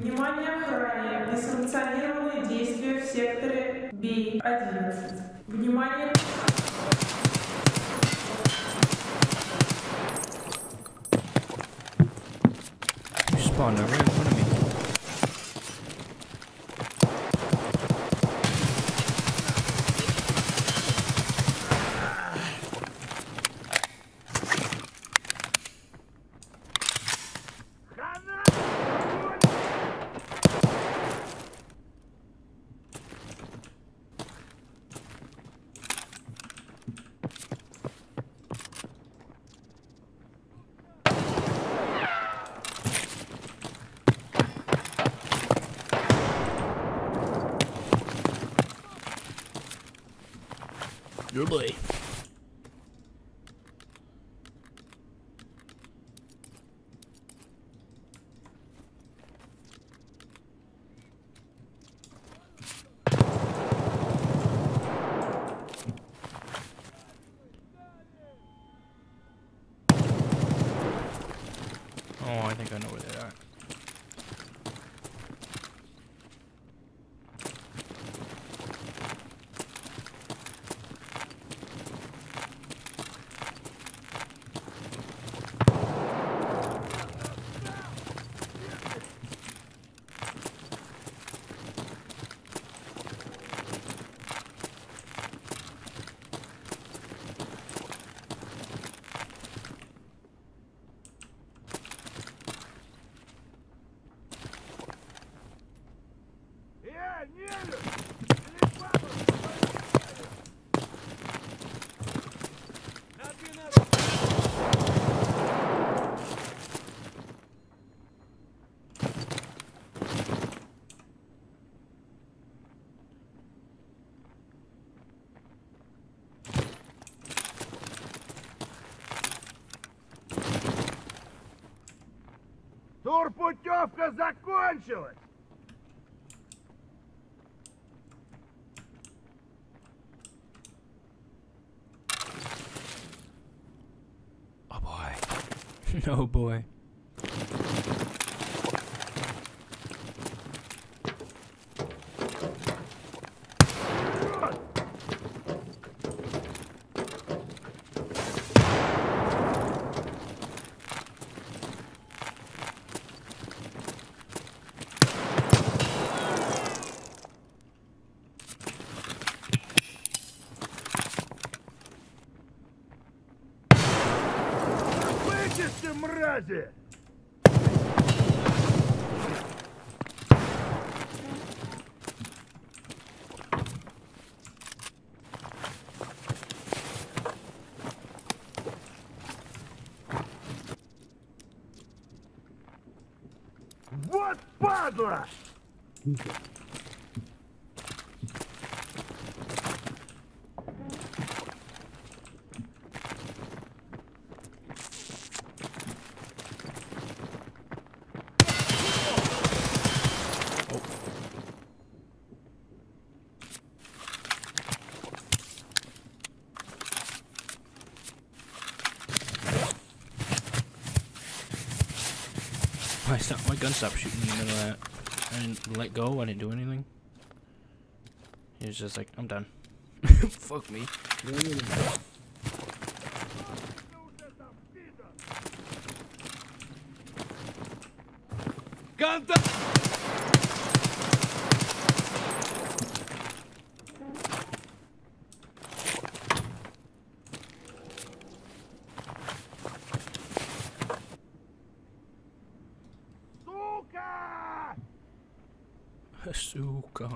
Внимание, охране! Несанкционированные действия в секторе B11. Внимание! You spawned right in front of me. Your boy. Oh, I think I know where they are. Турпутевка закончилась! Oh boy. No boy. Мрази! Вот падла! My gun stopped shooting in the middle of that. I didn't let go, I didn't do anything. He was just like, I'm done. Fuck me. Gun down! Сука.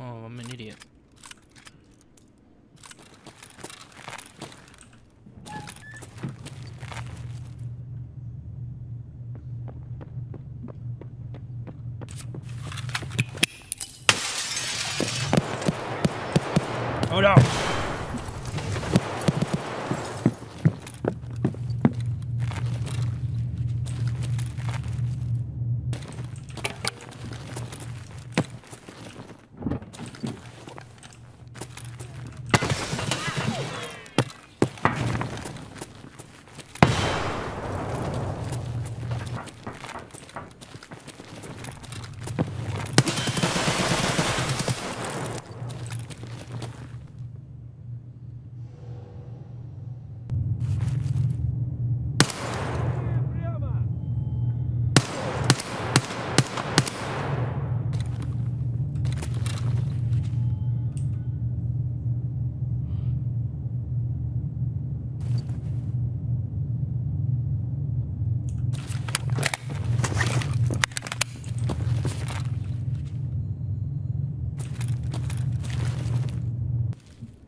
Oh, I'm an idiot. Oh no!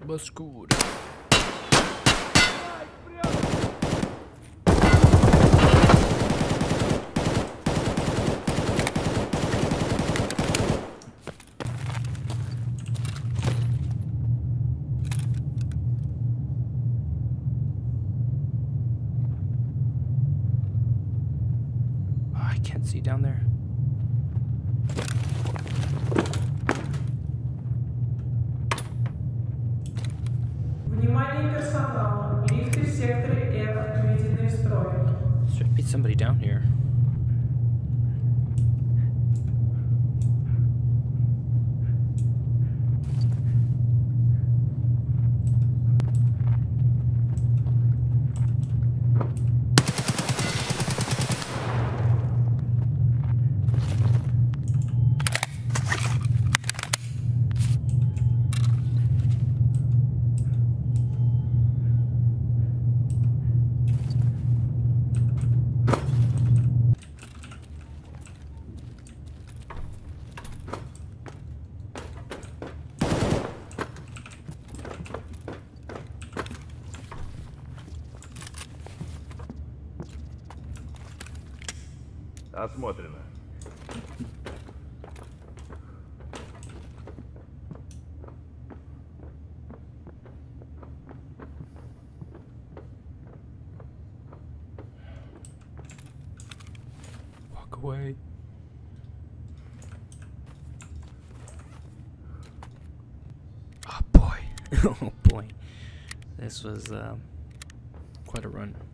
Was good. Oh, I can't see down there. There should be somebody down here. Осмотрено. Walk away. Oh boy. This was quite a run.